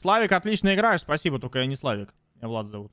Славик, отлично играешь. Спасибо, только я не Славик. Меня Влад зовут.